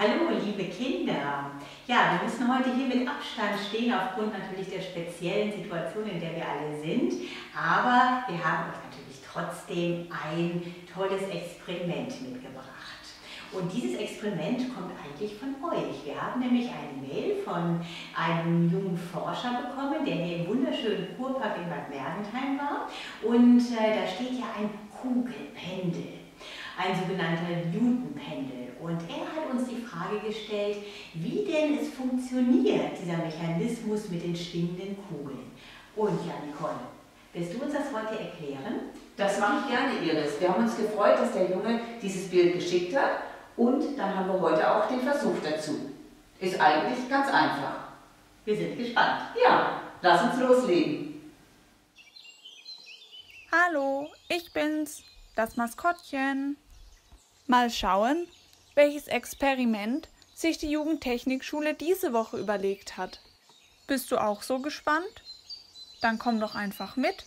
Hallo liebe Kinder! Ja, wir müssen heute hier mit Abstand stehen, aufgrund natürlich der speziellen Situation, in der wir alle sind. Aber wir haben euch natürlich trotzdem ein tolles Experiment mitgebracht. Und dieses Experiment kommt eigentlich von euch. Wir haben nämlich eine Mail von einem jungen Forscher bekommen, der hier im wunderschönen Kurpark in Bad Mergentheim war. Und da steht ja ein Kugelpendel, ein sogenannter Newton-Pendel. Und er hat uns die Frage gestellt, wie denn es funktioniert, dieser Mechanismus mit den schwingenden Kugeln. Und ja, Nicole, willst du uns das heute erklären? Das mache ich gerne, Iris. Wir haben uns gefreut, dass der Junge dieses Bild geschickt hat. Und dann haben wir heute auch den Versuch dazu. Ist eigentlich ganz einfach. Wir sind gespannt. Ja, lass uns loslegen. Hallo, ich bin's, das Maskottchen. Mal schauen, welches Experiment sich die Jugendtechnikschule diese Woche überlegt hat. Bist du auch so gespannt? Dann komm doch einfach mit.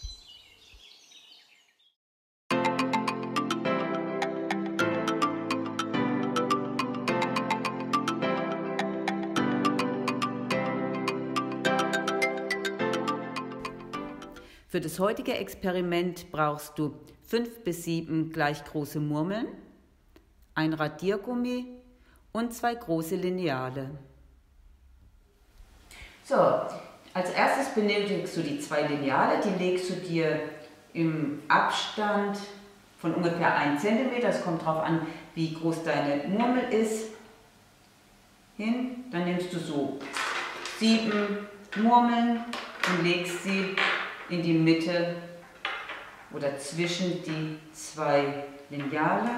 Für das heutige Experiment brauchst du 5 bis 7 gleich große Murmeln, ein Radiergummi und 2 große Lineale. So, als erstes benötigst du die 2 Lineale, die legst du dir im Abstand von ungefähr 1 cm, es kommt darauf an, wie groß deine Murmel ist, hin. Dann nimmst du so 7 Murmeln und legst sie in die Mitte oder zwischen die 2 Lineale.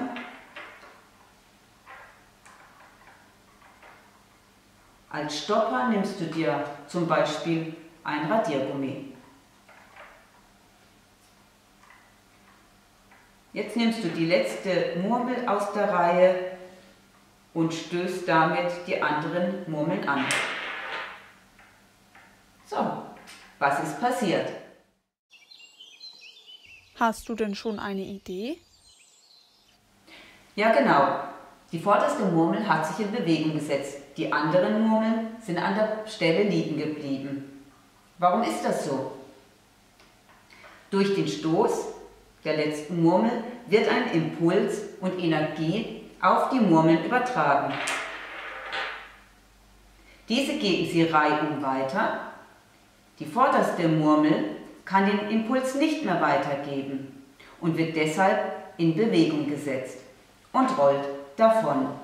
Als Stopper nimmst du dir zum Beispiel ein Radiergummi. Jetzt nimmst du die letzte Murmel aus der Reihe und stößt damit die anderen Murmeln an. So, was ist passiert? Hast du denn schon eine Idee? Ja, genau. Die vorderste Murmel hat sich in Bewegung gesetzt. Die anderen Murmeln sind an der Stelle liegen geblieben. Warum ist das so? Durch den Stoß der letzten Murmel wird ein Impuls und Energie auf die Murmeln übertragen. Diese geben sie reihum weiter. Die vorderste Murmel kann den Impuls nicht mehr weitergeben und wird deshalb in Bewegung gesetzt und rollt davon.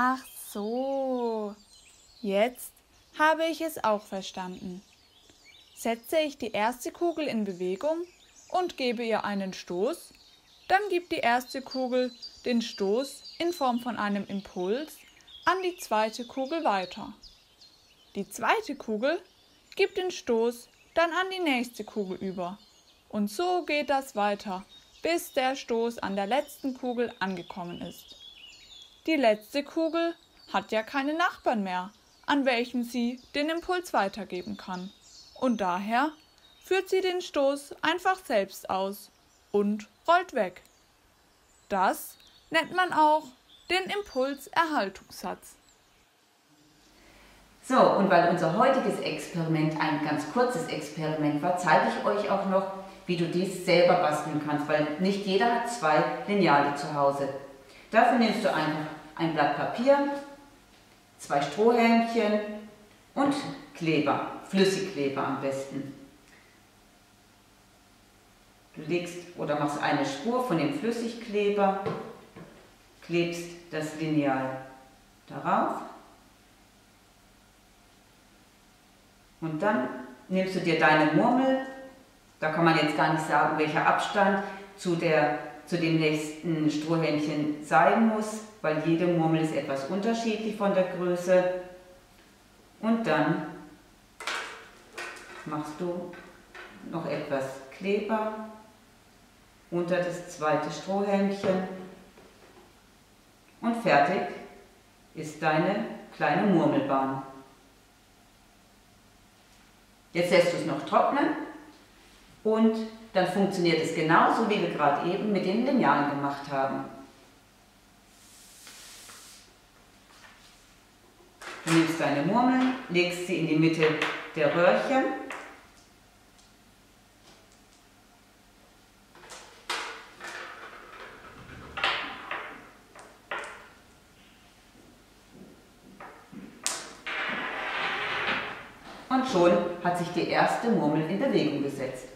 Ach so, jetzt habe ich es auch verstanden. Setze ich die erste Kugel in Bewegung und gebe ihr einen Stoß, dann gibt die erste Kugel den Stoß in Form von einem Impuls an die zweite Kugel weiter. Die zweite Kugel gibt den Stoß dann an die nächste Kugel über. Und so geht das weiter, bis der Stoß an der letzten Kugel angekommen ist. Die letzte Kugel hat ja keine Nachbarn mehr, an welchen sie den Impuls weitergeben kann. Und daher führt sie den Stoß einfach selbst aus und rollt weg. Das nennt man auch den Impulserhaltungssatz. So, und weil unser heutiges Experiment ein ganz kurzes Experiment war, zeige ich euch auch noch, wie du dies selber basteln kannst, weil nicht jeder hat 2 Lineale zu Hause. Dafür nimmst du ein Blatt Papier, 2 Strohhelmchen und Kleber, Flüssigkleber am besten. Du legst oder machst eine Spur von dem Flüssigkleber, klebst das Lineal darauf und dann nimmst du dir deine Murmel, da kann man jetzt gar nicht sagen, welcher Abstand zu dem nächsten Strohhähnchen sein muss, weil jede Murmel ist etwas unterschiedlich von der Größe. Und dann machst du noch etwas Kleber unter das zweite Strohhähnchen und fertig ist deine kleine Murmelbahn. Jetzt lässt du es noch trocknen und dann funktioniert es genauso, wie wir gerade eben mit den Linealen gemacht haben. Du nimmst deine Murmel, legst sie in die Mitte der Röhrchen und schon hat sich die erste Murmel in Bewegung gesetzt.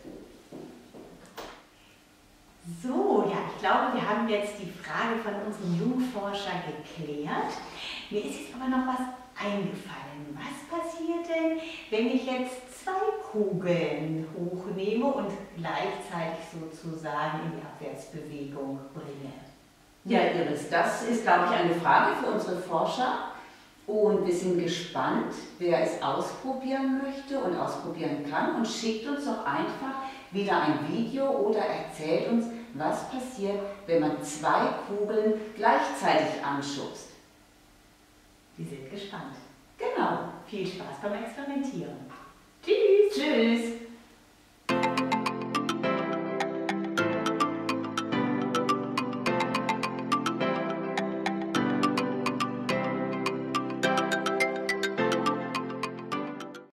So, ja, ich glaube, wir haben jetzt die Frage von unserem Jungforscher geklärt. Mir ist jetzt aber noch was eingefallen. Was passiert denn, wenn ich jetzt zwei Kugeln hochnehme und gleichzeitig sozusagen in die Abwärtsbewegung bringe? Ja, Iris, das ist, glaube ich, eine Frage für unsere Forscher. Und wir sind gespannt, wer es ausprobieren möchte und ausprobieren kann. Und schickt uns doch einfach wieder ein Video oder erzählt uns, was passiert, wenn man zwei Kugeln gleichzeitig anschubst. Wir sind gespannt. Genau. Viel Spaß beim Experimentieren. Tschüss. Tschüss.